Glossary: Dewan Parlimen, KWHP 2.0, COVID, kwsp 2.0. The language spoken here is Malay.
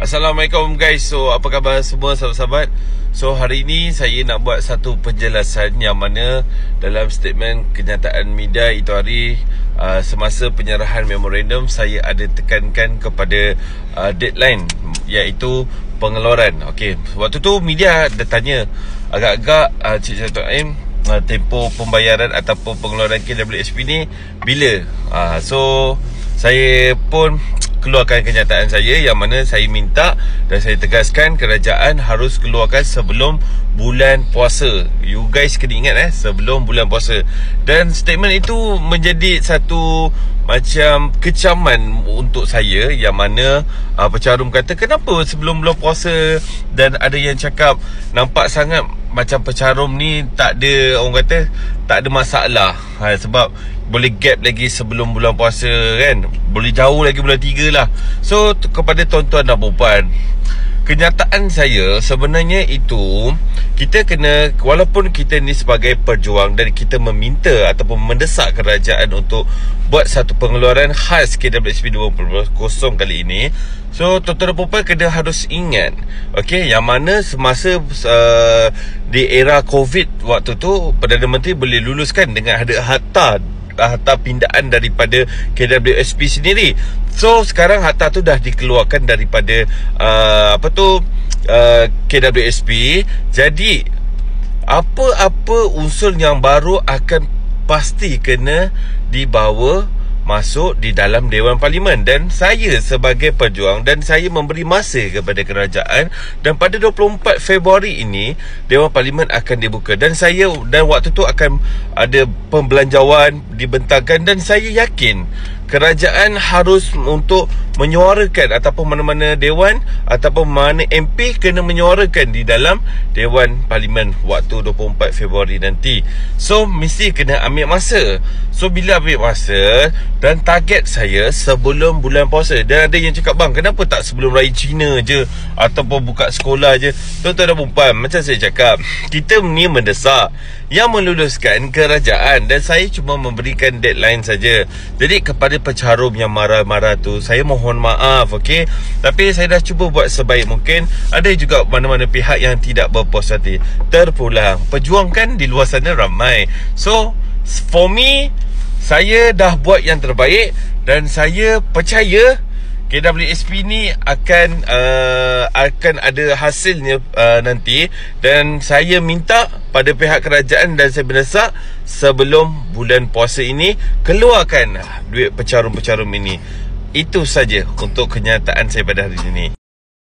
Assalamualaikum guys. So apa khabar semua sahabat-sahabat? So hari ini saya nak buat satu penjelasan yang mana dalam statement kenyataan media itu hari semasa penyerahan memorandum, saya ada tekankan kepada deadline iaitu pengeluaran. Okey, waktu tu media dah tanya agak-agak Cik Datuk Aim tempoh pembayaran ataupun pengeluaran KWHP ni bila. So saya pun keluarkan kenyataan saya yang mana saya minta dan saya tegaskan kerajaan harus keluarkan sebelum bulan puasa. You guys kena ingat sebelum bulan puasa. Dan statement itu menjadi satu macam kecaman untuk saya yang mana pecarum kata kenapa sebelum bulan puasa, dan ada yang cakap nampak sangat macam pecarum ni tak ada, orang kata tak ada masalah sebab boleh gap lagi sebelum bulan puasa kan, boleh jauh lagi bulan 3 lah. So kepada tuan-tuan dan puan, kenyataan saya sebenarnya itu kita kena, walaupun kita ni sebagai perjuang dan kita meminta ataupun mendesak kerajaan untuk buat satu pengeluaran khas KWHP 2.0 kali ini. So tuan-tuan dan puan kena harus ingat, okey, yang mana semasa di era COVID waktu tu Perdana Menteri boleh luluskan dengan ada harta pindaan daripada KWHP sendiri. So sekarang harta tu dah dikeluarkan daripada KWHP. Jadi apa-apa unsur yang baru akan pasti kena dibawa masuk di dalam Dewan Parlimen. Dan saya sebagai pejuang dan saya memberi masa kepada kerajaan, dan pada 24 Februari ini Dewan Parlimen akan dibuka, dan saya dan waktu tu akan ada pembelanjawan dibentangkan, dan saya yakin kerajaan harus untuk menyuarakan ataupun mana-mana dewan ataupun mana MP kena menyuarakan di dalam Dewan Parlimen waktu 24 Februari nanti. So mesti kena ambil masa. So bila ambil masa, dan target saya sebelum bulan puasa. Dan ada yang cakap, bang kenapa tak sebelum Raya Cina je ataupun buka sekolah je? Tuan-tuan dan puan, macam saya cakap, kita ni mendesak yang meluluskan kerajaan, dan saya cuma memberikan deadline saja. Jadi kepada pecarum yang marah-marah tu, saya mohon maaf, okey. Tapi saya dah cuba buat sebaik mungkin. Ada juga mana-mana pihak yang tidak berpuas hati. Terpulang, pejuang kan di luar sana ramai. So for me, saya dah buat yang terbaik, dan saya percaya KWHP ni akan ada hasilnya nanti. Dan saya minta pada pihak kerajaan dan saya mendesak sebelum bulan puasa ini keluarkan duit pecarum-pecarum ini. Itu saja untuk kenyataan saya pada hari ini.